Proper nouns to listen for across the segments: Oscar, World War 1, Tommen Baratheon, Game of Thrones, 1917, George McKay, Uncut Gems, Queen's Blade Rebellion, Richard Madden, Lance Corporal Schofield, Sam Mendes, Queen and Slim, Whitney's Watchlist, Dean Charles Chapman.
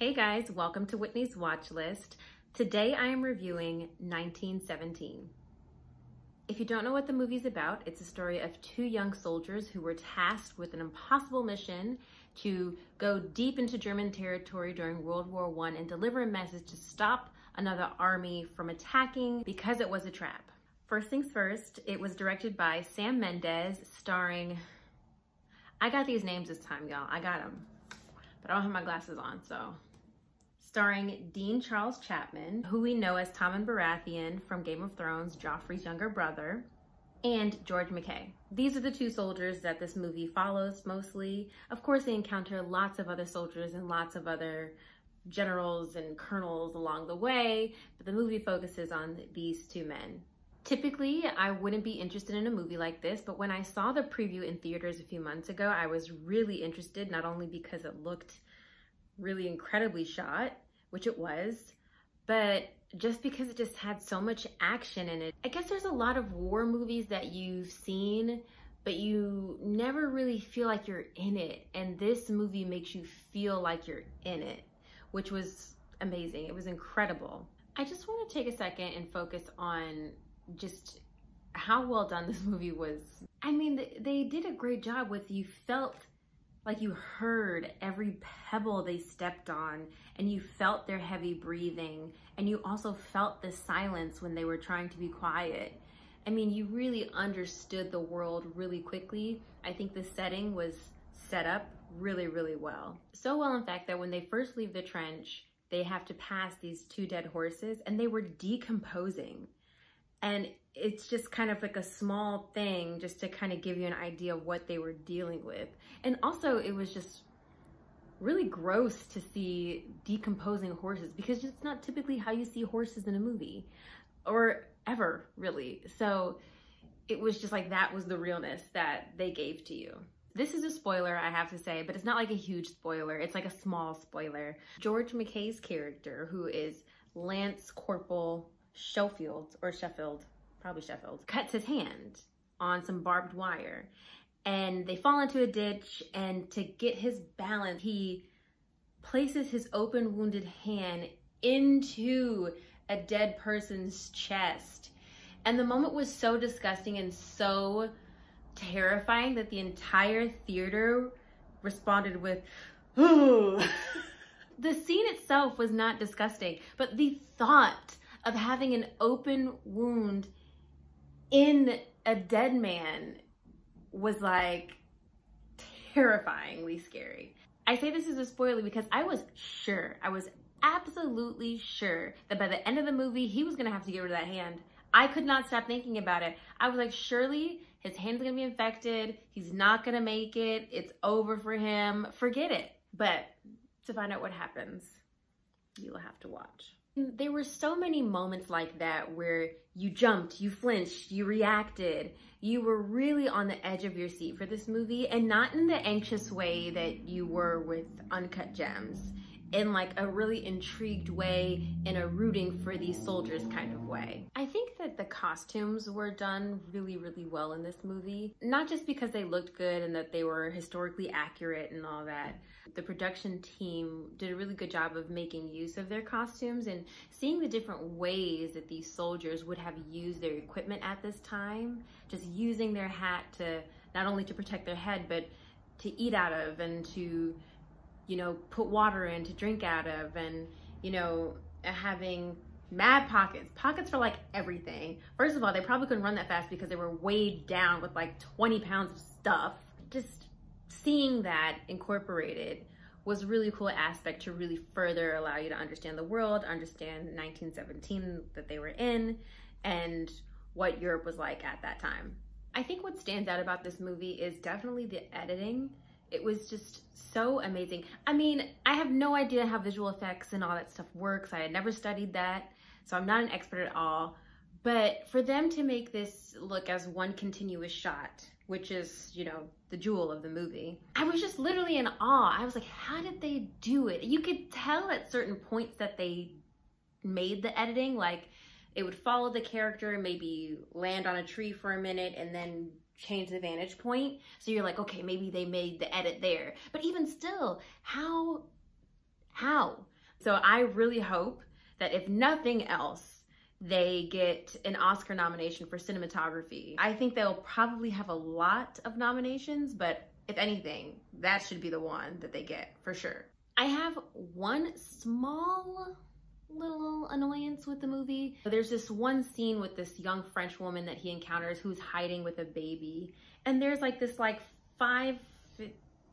Hey guys, welcome to Whitney's Watchlist. Today I am reviewing 1917. If you don't know what the movie's about, it's a story of two young soldiers who were tasked with an impossible mission to go deep into German territory during World War I and deliver a message to stop another army from attacking because it was a trap. First things first, it was directed by Sam Mendes, starring... I got these names this time, y'all. I got them. But I don't have my glasses on, so... Starring Dean Charles Chapman, who we know as Tommen Baratheon from Game of Thrones, Joffrey's younger brother, and George McKay. These are the two soldiers that this movie follows mostly. Of course, they encounter lots of other soldiers and lots of other generals and colonels along the way, but the movie focuses on these two men. Typically, I wouldn't be interested in a movie like this, but when I saw the preview in theaters a few months ago, I was really interested, not only because it looked really incredibly shot, which it was, but just because it just had so much action in it. I guess there's a lot of war movies that you've seen, but you never really feel like you're in it. And this movie makes you feel like you're in it, which was amazing. It was incredible. I just want to take a second and focus on just how well done this movie was. I mean, they did a great job with, you felt like you heard every pebble they stepped on, and you felt their heavy breathing, and you also felt the silence when they were trying to be quiet. I mean, you really understood the world really quickly. I think the setting was set up really, really well. So well, in fact, that when they first leave the trench, they have to pass these two dead horses, and they were decomposing. And it's just kind of like a small thing just to kind of give you an idea of what they were dealing with. And also, it was just really gross to see decomposing horses, because it's not typically how you see horses in a movie, or ever really. So it was just like, that was the realness that they gave to you. This is a spoiler, I have to say, but it's not like a huge spoiler. It's like a small spoiler. George McKay's character, who is Lance Corporal Schofield, or Sheffield, probably Sheffield, cuts his hand on some barbed wire, and they fall into a ditch, and to get his balance, he places his open wounded hand into a dead person's chest. And the moment was so disgusting and so terrifying that the entire theater responded with, "Ooh." The scene itself was not disgusting, but the thought of having an open wound in a dead man was like terrifyingly scary. I say this is a spoiler because I was absolutely sure that by the end of the movie, he was gonna have to get rid of that hand. I could not stop thinking about it. I was like, surely his hand's gonna be infected. He's not gonna make it. It's over for him. Forget it. But to find out what happens, you will have to watch. There were so many moments like that where you jumped, you flinched, you reacted. You were really on the edge of your seat for this movie, and not in the anxious way that you were with Uncut Gems, in like a really intrigued way, in a rooting for these soldiers kind of way. I think that the costumes were done really, really well in this movie, not just because they looked good and that they were historically accurate and all that. The production team did a really good job of making use of their costumes and seeing the different ways that these soldiers would have used their equipment at this time, just using their hat to not only to protect their head, but to eat out of, and to, you know, put water in to drink out of, and, you know, having mad pockets for like everything. First of all, they probably couldn't run that fast because they were weighed down with like 20 pounds of stuff. Just seeing that incorporated was a really cool aspect to really further allow you to understand the world, understand 1917 that they were in, and what Europe was like at that time. I think what stands out about this movie is definitely the editing. It was just so amazing. I mean, I have no idea how visual effects and all that stuff works. I had never studied that, so I'm not an expert at all. But for them to make this look as one continuous shot, which is, you know, the jewel of the movie, I was just literally in awe. I was like, how did they do it? You could tell at certain points that they made the editing, like it would follow the character, maybe land on a tree for a minute, and then change the vantage point. So you're like, okay, maybe they made the edit there. But even still, how So I really hope that if nothing else, they get an Oscar nomination for cinematography. I think they'll probably have a lot of nominations, but if anything, that should be the one that they get for sure. I have one small little annoyance with the movie. There's this one scene with this young French woman that he encounters who's hiding with a baby. And there's like this 5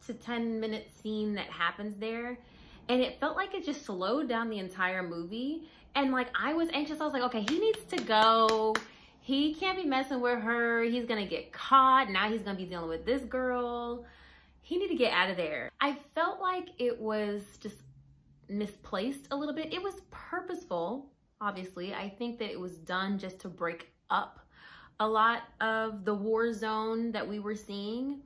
to 10 minute scene that happens there. And it felt like it just slowed down the entire movie. And like, I was anxious. I was like, okay, he needs to go. He can't be messing with her. He's gonna get caught. Now he's gonna be dealing with this girl. He needs to get out of there. I felt like it was just misplaced a little bit. It was purposeful, obviously. I think that it was done just to break up a lot of the war zone that we were seeing.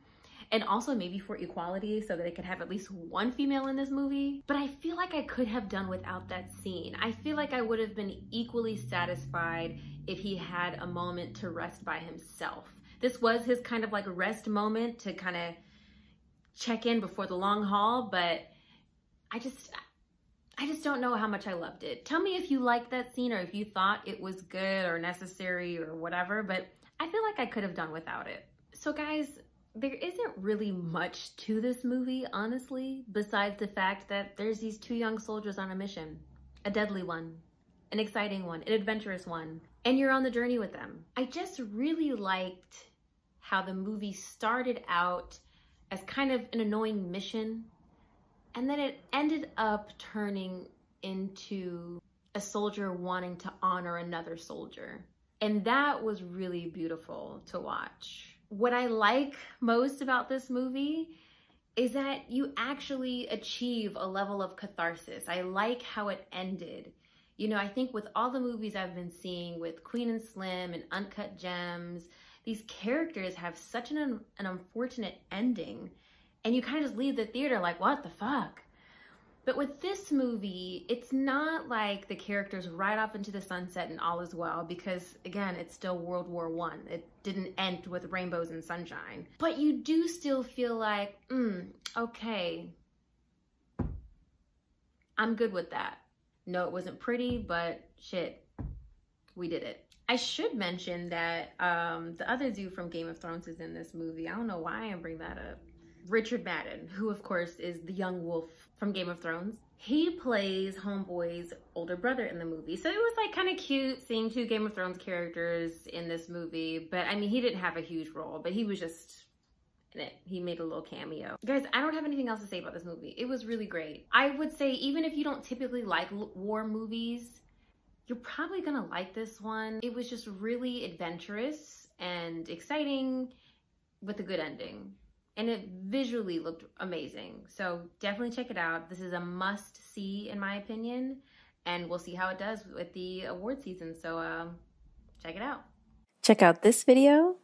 And also maybe for equality so that it could have at least one female in this movie. But I feel like I could have done without that scene. I feel like I would have been equally satisfied if he had a moment to rest by himself. This was his kind of like rest moment to kind of check in before the long haul, but I just don't know how much I loved it. Tell me if you liked that scene or if you thought it was good or necessary or whatever, but I feel like I could have done without it. So guys, there isn't really much to this movie, honestly, besides the fact that there's these two young soldiers on a mission. A deadly one, an exciting one, an adventurous one, and you're on the journey with them. I just really liked how the movie started out as kind of an annoying mission, and then it ended up turning into a soldier wanting to honor another soldier. And that was really beautiful to watch. What I like most about this movie is that you actually achieve a level of catharsis. I like how it ended. You know, I think with all the movies I've been seeing with Queen and Slim and Uncut Gems, these characters have such an unfortunate ending. And you kind of just leave the theater like, what the fuck? But with this movie, it's not like the characters ride off into the sunset and all is well, because again, it's still World War I. It didn't end with rainbows and sunshine. But you do still feel like, okay, I'm good with that. No, it wasn't pretty, but shit, we did it. I should mention that the other dude from Game of Thrones is in this movie. I don't know why I didn't bring that up. Richard Madden, who of course is the young wolf from Game of Thrones. He plays Homeboy's older brother in the movie. So it was like kind of cute seeing two Game of Thrones characters in this movie. But I mean, he didn't have a huge role, but he was just in it. He made a little cameo. Guys, I don't have anything else to say about this movie. It was really great. I would say even if you don't typically like war movies, you're probably gonna like this one. It was just really adventurous and exciting with a good ending. And it visually looked amazing. So definitely check it out. This is a must see in my opinion, and we'll see how it does with the award season. So check it out. Check out this video,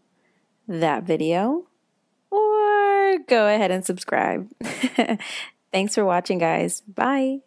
that video, or go ahead and subscribe. Thanks for watching, guys. Bye.